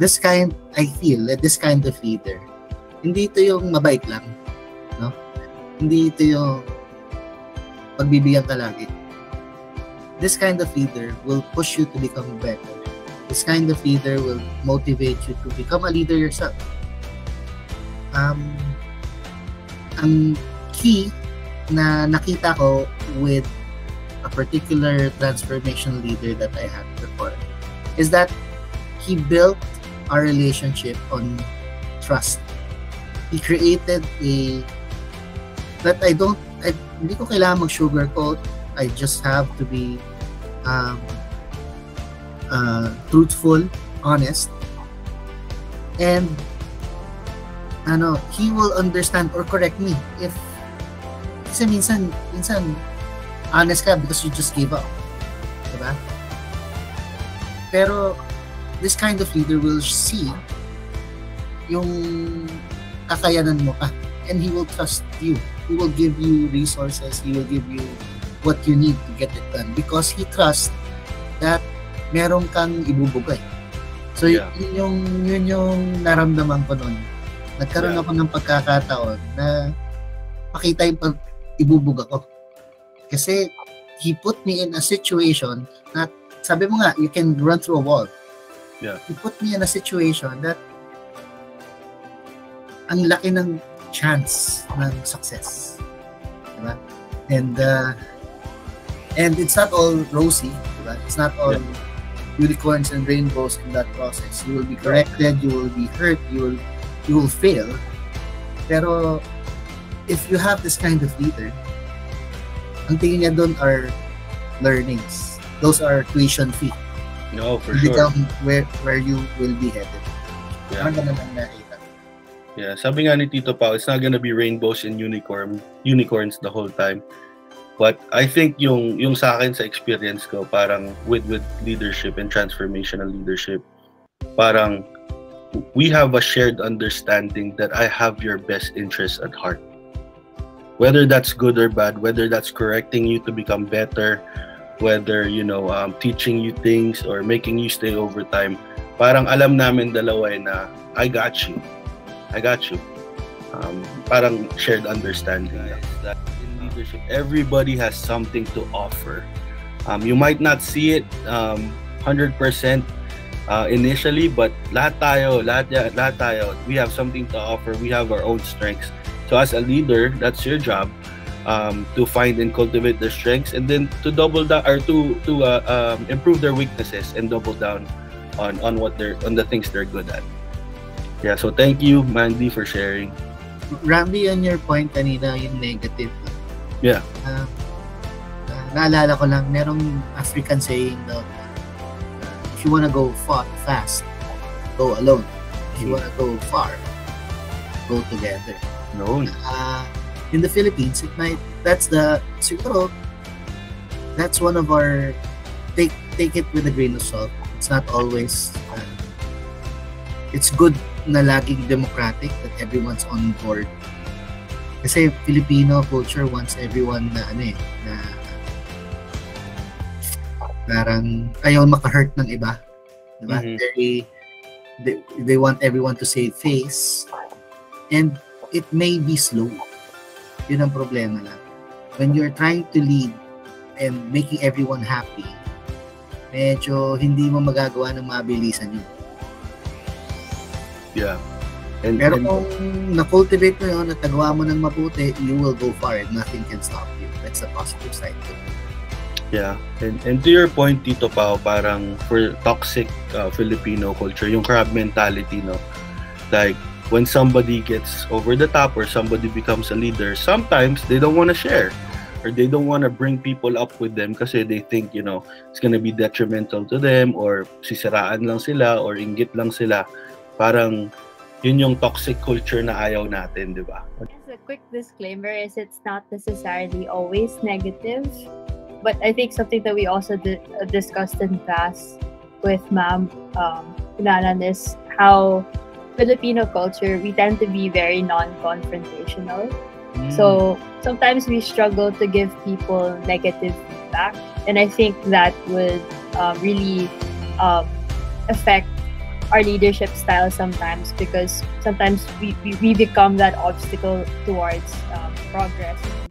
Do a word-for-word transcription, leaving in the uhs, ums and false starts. this kind, I feel, that this kind of leader, hindi ito yung mabait lang, no? Hindi ito yung pagbibigyan ka lagi. This kind of leader will push you to become better. This kind of leader will motivate you to become a leader yourself. Um, ang key na nakita ko with a particular transformation leader that I had before is that he built our relationship on trust. He created a that I don't I hindi ko kailangan mag-sugarcoat. I just have to be um, uh, truthful, honest, and ano, he will understand or correct me if kasi minsan minsan honest ka because you just gave up, diba? Pero this kind of leader will see yung kakayanan mo ka, and he will trust you. He will give you resources. He will give you what you need to get it done because he trusts that meron kang ibubugay. So yeah. yun, yung, yun yung naramdaman ko noon. Nagkaroon yeah. ako ng pagkakataon na makita yung pag ibubuga ko. Kasi he put me in a situation na sabi mo nga, you can run through a wall. Yeah. He put me in a situation that ang laki ng chance ng success, diba? And uh, and it's not all rosy, diba? It's not all yeah. unicorns and rainbows in that process. You will be corrected, you will be hurt, you will you will fail. Pero if you have this kind of leader, ang tingin niya doon are learnings. Those are tuition fee. No, for you sure. Where where you will be headed. Yeah. Ano naman na Yeah, sabi nga ni Tito Pao, it's not gonna be rainbows and unicorn unicorns the whole time. But I think yung yung sa akin sa experience ko parang with with leadership and transformational leadership, parang we have a shared understanding that I have your best interests at heart. Whether that's good or bad, whether that's correcting you to become better, whether you know um, teaching you things or making you stay overtime, parang alam namin dalawa na I got you. I got you. Um, parang shared understanding. Guys, that in leadership, everybody has something to offer. Um, you might not see it um, one hundred percent uh, initially, but lahat tayo, lahat, lahat tayo, we have something to offer. We have our own strengths. So as a leader, that's your job um, to find and cultivate their strengths, and then to double down or to to uh, um, improve their weaknesses and double down on on what they're on the things they're good at. Yeah, so thank you, Mandy, for sharing. Rambi, on your point kanina, yung negative. Yeah. Uh, uh, naalala ko lang, merong African saying that uh, if you wanna go far, fast, go alone. If you wanna go far, go together. No. Uh, in the Philippines, it might, that's the, siguro, that's one of our, take, take it with a grain of salt. It's not always, uh, it's good na laging democratic, that everyone's on board. Kasi Filipino culture wants everyone na ano eh, na parang ayaw maka-hurt ng iba. Diba? Mm-hmm. they, they, they want everyone to save face. And it may be slow. Yun ang problema lang. When you're trying to lead and making everyone happy, medyo hindi mo magagawa ng mabilisan yun. Yeah. And, Pero and, kung na-cultivate mo yun at nagawa mo ng mabuti, you will go far and nothing can stop you. That's the positive side to it. Yeah. And, and to your point, Tito Pao, parang for toxic uh, Filipino culture, yung crab mentality, no? Like, when somebody gets over the top or somebody becomes a leader, sometimes they don't want to share or they don't want to bring people up with them because they think, you know, it's going to be detrimental to them or sisiraan lang sila or inggit lang sila. Parang yun yung toxic culture na ayaw natin, di ba? As a quick disclaimer is it's not necessarily always negative, but I think something that we also di discussed in class with Ma'am um, Kunanan is how Filipino culture, we tend to be very non-confrontational. Mm. So sometimes we struggle to give people negative feedback, and I think that would uh, really um, affect our leadership style sometimes, because sometimes we, we, we become that obstacle towards um, progress.